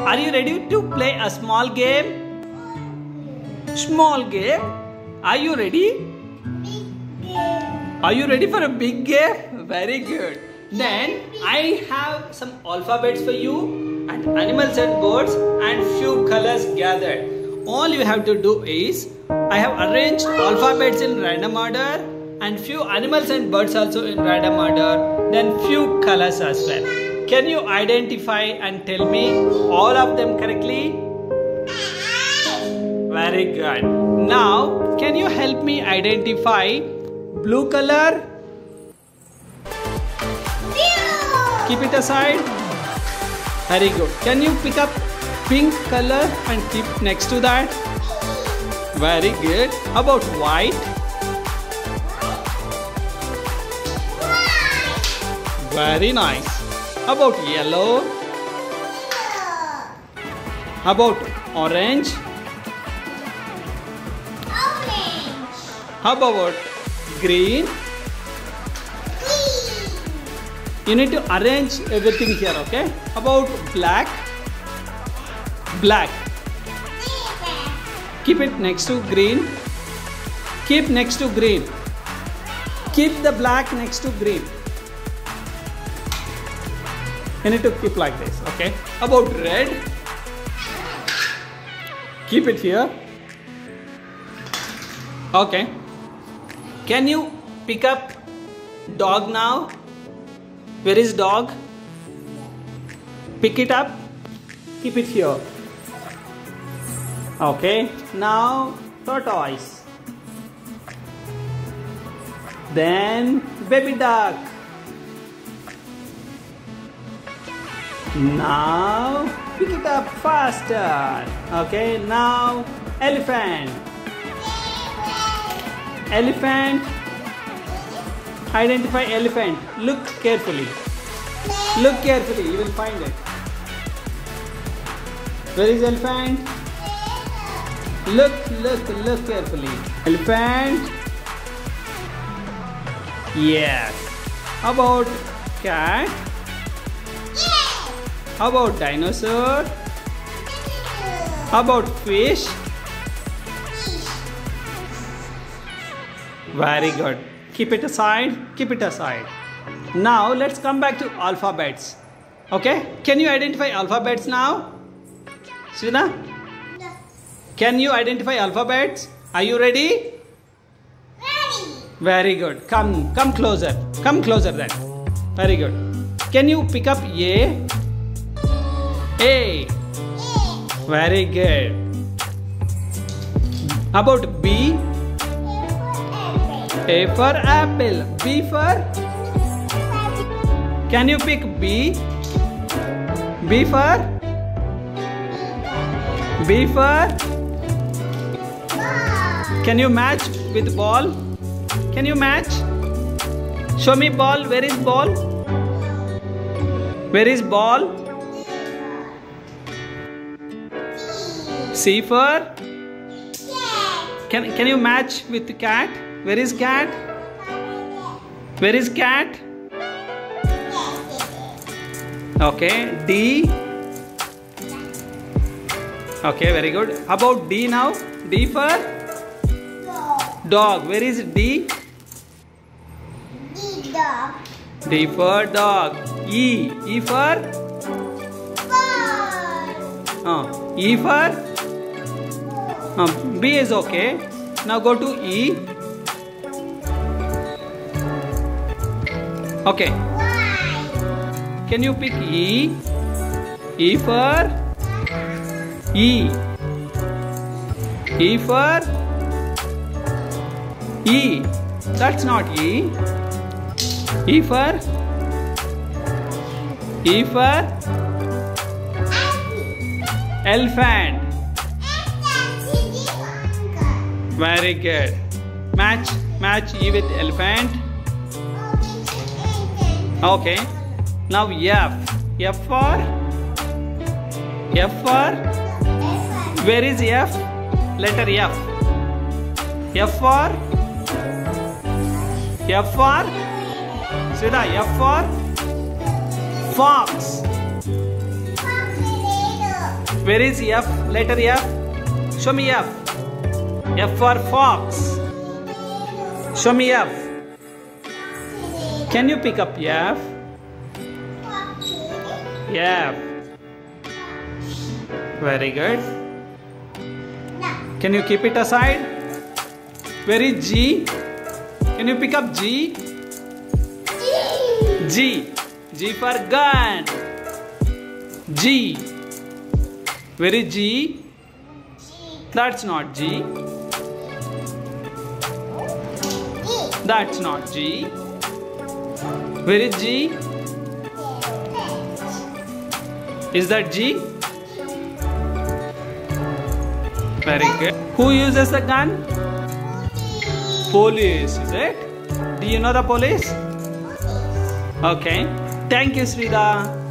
Are you ready to play a small game? Small game. Are you ready? Big game. Are you ready for a big game? Very good. Then I have some alphabets for you and animals and birds and few colors gathered. All you have to do is I have arranged alphabets in random order and few animals and birds also in random order, then few colors as well. Can you identify and tell me all of them correctly? Very good. Now can you help me identify blue color? Blue. Keep it aside. Very good. Can you pick up pink color and keep next to that? Very good. How about white? White. Very nice. How about yellow? Yellow. How about orange? Orange. How about green? Green. You need to arrange everything here, okay? How about black? Black. Keep it next to green. Keep next to green. Keep the black next to green. You need to keep like this, okay? How about red? Keep it here. Okay. Can you pick up dog now? Where is dog? Pick it up. Keep it here. Okay, now tortoise, then baby duck, now pick it up faster. Okay, now elephant. Elephant. Identify elephant. Look carefully. Look carefully, you will find it. Where is elephant? Look, look, look carefully. Elephant. Yes. How about cat? Yes. How about dinosaur? How about fish? Very good. Keep it aside. Keep it aside. Now let's come back to alphabets. Okay? Can you identify alphabets now? Shreeda? Can you identify alphabets? Are you ready? Ready. Very good. Come closer. Come closer then. Very good. Can you pick up A? A. Very good. How about B? A for apple. B for? Can you pick B? B for? B for? Can you match with ball? Can you match? Show me ball. Where is ball? Where is ball? C for? Can you match with cat? Where is cat? Where is cat? Okay, D. Okay, very good. How about D now? D for? Dog. Where is D? D dog. D for dog. E. E for? Bird. E for? B is okay. Now go to E. Okay. Why? Can you pick E? E for? E. E for? E. That's not E. E for? E for? Elephant. Very good. Match E with elephant. Okay. Now F. F for? F for? Where is F? Letter F. F for? F for? Shreeda, F for? Fox. Where is F? Letter F. Show me F. F for fox. Show me F. Can you pick up F? F. Very good. Can you keep it aside? Where is G? Can you pick up G? G. G for gun. G. Where is G? That's not G. That's not G. Where is G? Is that G? Very good. Who uses the gun? Police, is it? Do you know the police? Okay. Thank you, Shreeda.